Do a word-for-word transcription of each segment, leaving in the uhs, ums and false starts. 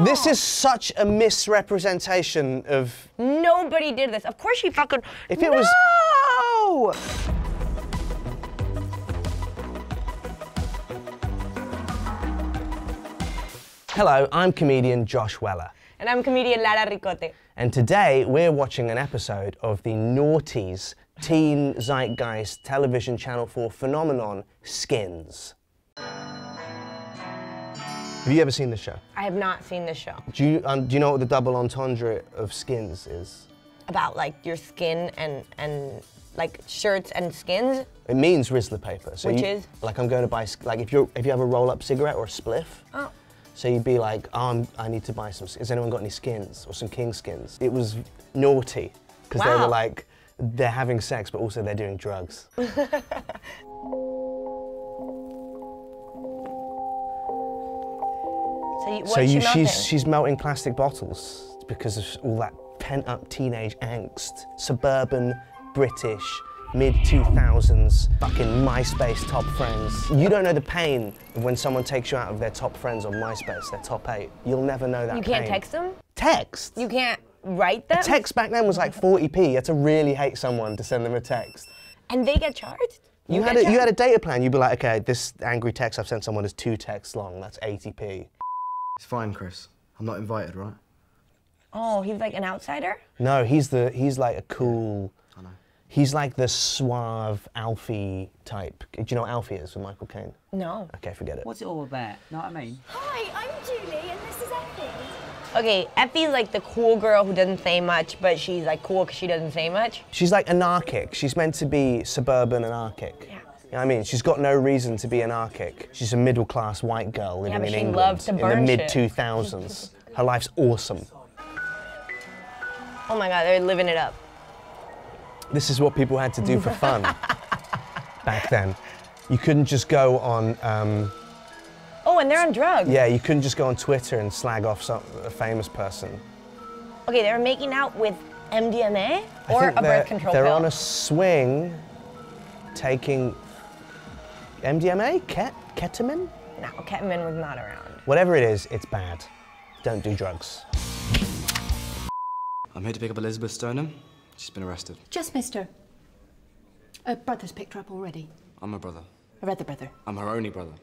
This is such a misrepresentation of... Nobody did this. Of course she fucking... If it no! was... No! Hello, I'm comedian Josh Weller. And I'm comedian Lara Ricote. And today we're watching an episode of the noughties teen zeitgeist television Channel four phenomenon, Skins. Have you ever seen this show? I have not seen this show. Do you, um, do you know what the double entendre of Skins is? About like your skin and, and like shirts and skins? It means Rizzler paper. So Which you, is? Like I'm going to buy, like if, you're, if you have a roll-up cigarette or a spliff, oh. So you'd be like, oh, I'm, I need to buy some, has anyone got any skins or some king skins? It was naughty, because wow. they were like, they're having sex, but also they're doing drugs. So, you, so you, she she's, she's melting plastic bottles because of all that pent-up teenage angst, suburban, British, mid two thousands, fucking MySpace top friends. You don't know the pain of when someone takes you out of their top friends on MySpace, their top eight. You'll never know that You can't pain. text them? Text? You can't write them? A text back then was like forty p. You had to really hate someone to send them a text. And they get charged? You, you, had get a, charged? you had a data plan. You'd be like, okay, this angry text I've sent someone is two texts long. That's eighty p. It's fine, Chris. I'm not invited, right? Oh, he's like an outsider? No, he's the he's like a cool... I know. He's like the suave Alfie type. Do you know what Alfie is with Michael Caine? No. Okay, forget it. What's it all about? Know what I mean? Hi, I'm Julie and this is Effy. Okay, Effy's like the cool girl who doesn't say much, but she's like cool because she doesn't say much. She's like anarchic. She's meant to be suburban anarchic. Yeah. You know what I mean, she's got no reason to be anarchic. She's a middle-class white girl living yeah, in England loves to burn in the mid two thousands. Her life's awesome. Oh my God, they're living it up. This is what people had to do for fun back then. You couldn't just go on... Um, oh, and they're on drugs. Yeah, you couldn't just go on Twitter and slag off some, a famous person. Okay, they're making out with M D M A or a birth control pill. They're on a swing taking... M D M A? Ket ketamine? No, ketamine was not around. Whatever it is, it's bad. Don't do drugs. I'm here to pick up Elizabeth Stonem. She's been arrested. Just missed her. Her brother's picked her up already. I'm her brother. Her other brother? I'm her only brother.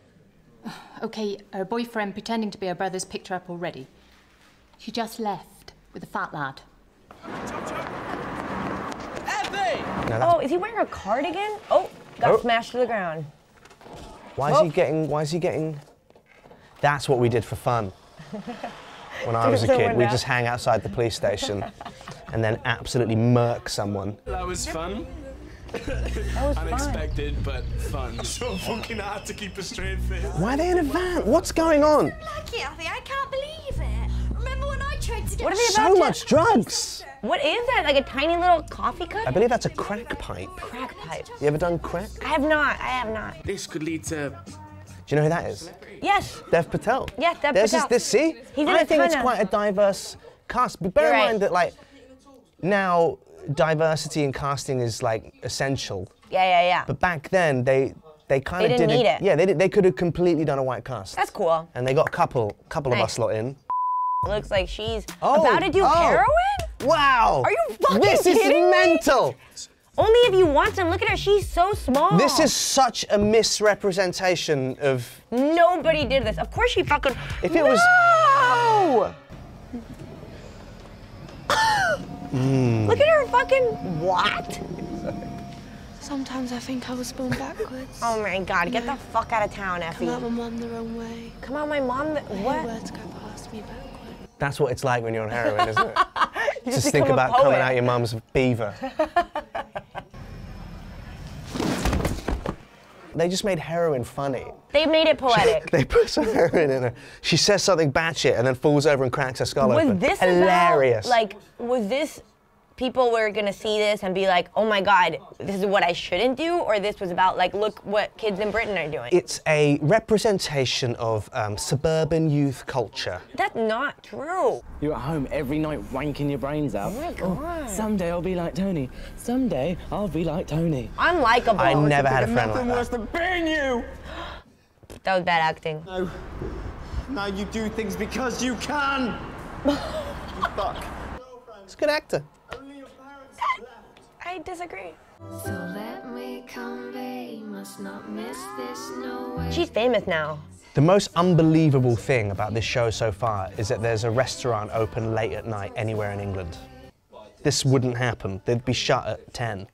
Okay, her boyfriend pretending to be her brother's picked her up already. She just left with a fat lad. Effy! No, oh, is he wearing a cardigan? Oh, got oh. smashed to the ground. Why is oh. he getting, why is he getting... That's what we did for fun when I was a kid. We'd just hang outside the police station and then absolutely murk someone. That was fun. That was Unexpected, fun. but fun. So fucking hard to keep a straight face. Why are they in a van? What's going on? I'm so lucky, Effy. I can't believe it. Remember when I tried to get... What are they about so to... much drugs? What is that? Like a tiny little coffee cup? I believe that's a crack pipe. Crack pipe. You ever done crack? I have not. I have not. This could lead to... Do you know who that is? Yes. Dev Patel. Yes, Dev There's Patel. This, this, see? He did I think it's of... quite a diverse cast. But bear You're in mind right. that, like, now diversity in casting is, like, essential. Yeah, yeah, yeah. But back then, they... They kind of didn't did need a, it. Yeah, they, did, they could have completely done a white cast. That's cool. And they got a couple, couple nice. of us lot in. Looks like she's oh, about to do oh. heroin? Wow! Are you fucking this kidding This is mental! Me? Only if you want some. Look at her, she's so small. This is such a misrepresentation of... Nobody did this. Of course she fucking... If it no! was... mm. Look at her fucking... What? Sometimes I think I was born backwards. Oh my God, get no. the fuck out of town, Effy. Come out my mum the wrong way. Come out my mum the... What? Words go past me backwards. That's what it's like when you're on heroin, isn't it? You just think about coming out your mum's beaver. They just made heroin funny. They made it poetic. They put some heroin in her. She says something batshit and then falls over and cracks her skull open. Was this hilarious? About, like, was this people were gonna see this and be like, oh my God, this is what I shouldn't do, or this was about like, look what kids in Britain are doing? It's a representation of um, suburban youth culture. That's not true. You're at home every night wanking your brains out. Oh my God. Oh, someday I'll be like Tony. Someday I'll be like Tony. I'm likeable. I never had a friend like that. Nothing worse than being you. That was bad acting. No. Now you do things because you can! Fuck. He's a good actor. Only your parents left. I disagree. So let me come, babe. Must not miss this, no way. She's famous now. The most unbelievable thing about this show so far is that there's a restaurant open late at night anywhere in England. This wouldn't happen. They'd be shut at ten.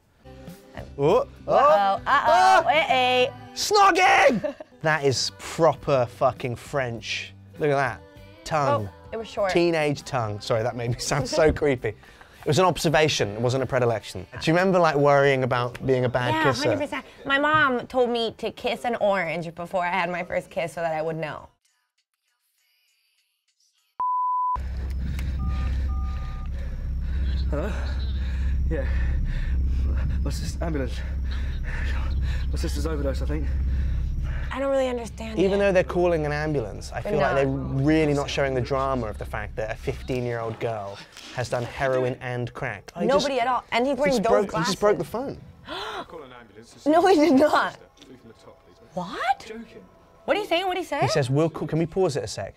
Oh! Uh-oh! Uh-oh! Uh-oh. Uh-oh. Snogging! That is proper fucking French. Look at that. Tongue. Oh, it was short. Teenage tongue. Sorry, that made me sound so creepy. It was an observation, it wasn't a predilection. Do you remember like worrying about being a bad yeah, kisser? Yeah, one hundred percent. My mom told me to kiss an orange before I had my first kiss so that I would know. Hello? Yeah. My sister's ambulance. My sister's overdose, I think. I don't really understand Even it. though they're calling an ambulance, I but feel no. like they're really not showing the drama of the fact that a fifteen-year-old girl has done heroin and crack. Oh, Nobody just, at all. And he's wearing those broke, glasses. He just broke the phone. Call an ambulance. No, he did not. What? What are you saying? What did he say? He says, we'll call, can we pause it a sec?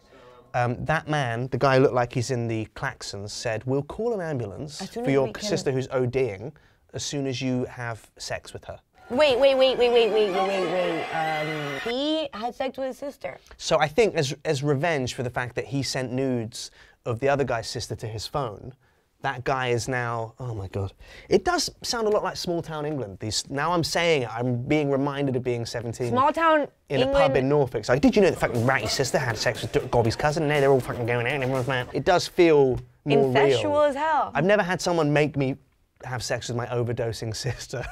Um, that man, the guy who looked like he's in the Claxons, said, we'll call an ambulance for your sister who's ODing as soon as you have sex with her. Wait, wait, wait, wait, wait, wait, wait, wait, um, he had sex with his sister. So I think as, as revenge for the fact that he sent nudes of the other guy's sister to his phone, that guy is now, oh my God. It does sound a lot like small town England. These, now I'm saying it, I'm being reminded of being seventeen. Small town In England. a pub in Norfolk. It's like, did you know that fucking Ratty's sister had sex with Gobby's cousin? And now they're all fucking going out and everyone's mad. It does feel more real. Incestual as hell. I've never had someone make me have sex with my overdosing sister.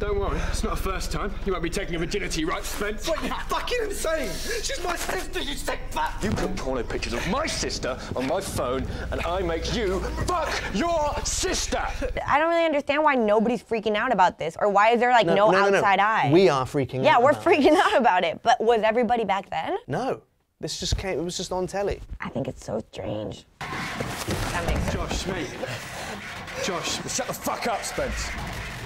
Don't worry, it's not a first time. You won't be taking a virginity, right, Spence? What, you're fucking insane! She's my sister, you sick fuck! You put porno pictures of my sister on my phone, and I make you fuck your sister! I don't really understand why nobody's freaking out about this, or why is there, like, no, no, no outside no, no. eye? We are freaking yeah, out Yeah, we're about freaking out about it, but was everybody back then? No. This just came, it was just on telly. I think it's so strange. That makes sense. Josh, mate. Josh, shut the fuck up, Spence.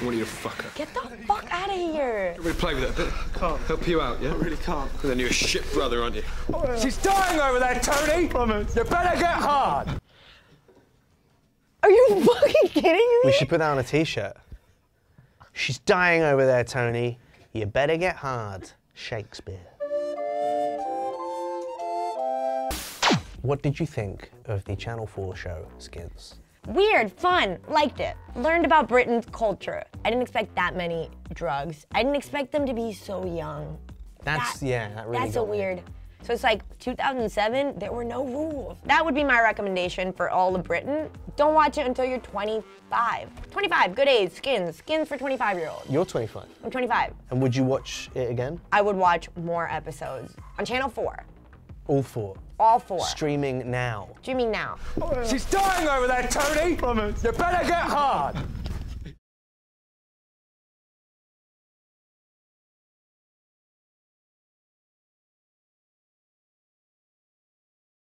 What are you, a fucker? Get the fuck out of here! Can we play with it a bit? Can't. Help you out, yeah? I really can't. Because then you're a shit brother, aren't you? Oh, she's dying over there, Tony! Promise. You better get hard! Are you fucking kidding me? We should put that on a t-shirt. She's dying over there, Tony. You better get hard. Shakespeare. What did you think of the Channel four show, Skins? Weird, fun, liked it. Learned about Britain's culture. I didn't expect that many drugs. I didn't expect them to be so young. That's, that, yeah, that really That's a weird. So it's like two thousand seven, there were no rules. That would be my recommendation for all of Britain. Don't watch it until you're twenty-five. twenty-five, good age, Skins. Skins for twenty-five-year-olds. You're twenty-five? I'm twenty-five. And would you watch it again? I would watch more episodes on Channel four. All four. All four. Streaming now. Streaming now. She's dying over there, Tony! Promise. You better get hard!